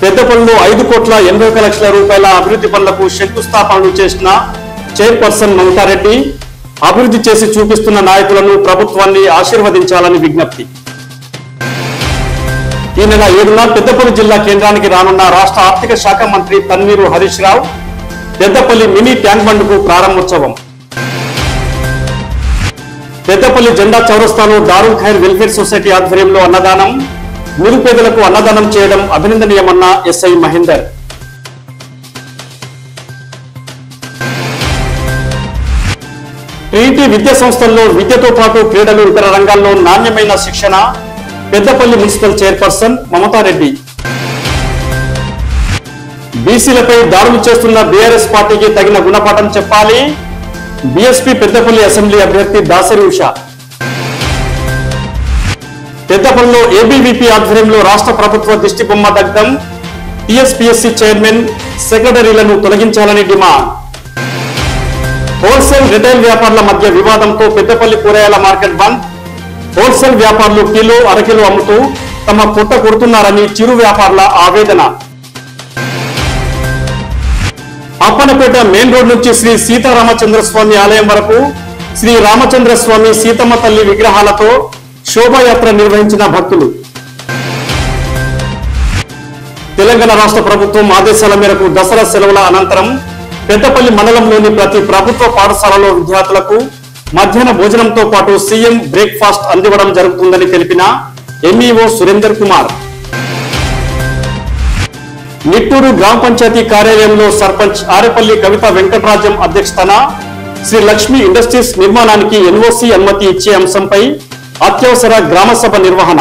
పెద్దపల్లిలో 5,80 లక్షల రూపాయల అభివృద్ధి పనులకు శంకుస్థాపనలు చేసిన చైర్పర్సన్ మమతారెడ్డి అభివృద్ధి చేసి చూపిస్తున్న నాయకులను ప్రభుత్వాన్ని ఆశీర్వదించాలని విజ్ఞప్తి. ఈ నెల 7న పెద్దపల్లి జిల్లా కేంద్రానికి రానున్న రాష్ట్ర ఆర్థిక శాఖ మంత్రి తన్నీరు హరీష్ రావు పెద్దపల్లి మినీ ట్యాంక్ బండ్కు ప్రారంభోత్సవం. పెద్దపల్లి జెండా చౌరస్తాలో దారుల్ ఖైర్ వెల్ఫేర్ సొసైటీ ఆధ్వర్యంలో అన్నదానం. నిరుపేదలకు అన్నదానం చేయడం అభినందనీయమన్న ఎస్ఐ మహేందర్. ట్రినిటీ విద్యా సంస్థల్లో విద్యతో పాటు క్రీడలు ఇతర రంగాల్లో నాణ్యమైన శిక్షణ పెద్దపల్లి మున్సిపల్ చైర్పర్సన్ మమతారెడ్డి. బీసీలపై దాడులు చేస్తున్న బీఆర్ఎస్ పార్టీకి తగిన గుణపాఠం చెప్పాలి బీఎస్పీ పెద్దపల్లి అసెంబ్లీ అభ్యర్థి దాసరి ఉషా. పెద్దపల్లిలో ఏబీవీపీ ఆధ్వర్యంలో రాష్ట్ర ప్రభుత్వ దిష్టి బొమ్మ దగ్ధం. టీఎస్పీఎస్సీ చైర్మన్ సెక్రటరీలను తొలగించాలని డిమాండ్. హోల్సేల్ రిటైల్ వ్యాపారుల మధ్య వివాదంతో పెద్దపల్లి కూరగాయల మార్కెట్ బంద్. హోల్సేల్ వ్యాపారులు కిలో అరకిలో అమ్ముతూ తమ పుట్ట కొడుతున్నారని చిరు వ్యాపారుల ఆవేదన. అప్పనపేట మెయిన్ రోడ్ నుంచి శ్రీ సీతారామచంద్రస్వామి ఆలయం వరకు శ్రీ రామచంద్రస్వామి సీతమ్మ తల్లి విగ్రహాలతో శోభాయాత్ర నిర్వహించిన భక్తులు. తెలంగాణ రాష్ట్ర ప్రభుత్వం ఆదేశాల మేరకు దసరా సెలవుల అనంతరం పెద్దపల్లి మండలంలోని ప్రతి ప్రభుత్వ పాఠశాలలో విద్యార్థులకు మధ్యాహ్న భోజనంతో పాటు సీఎం బ్రేక్ఫాస్ట్ అందివ్వడం జరుగుతుందని తెలిపిన ఎంఈఓ సురేందర్ కుమార్. నిట్టూరు గ్రామ పంచాయతీ కార్యాలయంలో సర్పంచ్ ఆరేపల్లి కవిత వెంకటరాజం అధ్యక్షతన శ్రీ లక్ష్మీ ఇండస్ట్రీస్ నిర్మాణానికి ఎన్ఓసీ అనుమతి ఇచ్చే అంశంపై అత్యవసర గ్రామ సభ నిర్వహణ.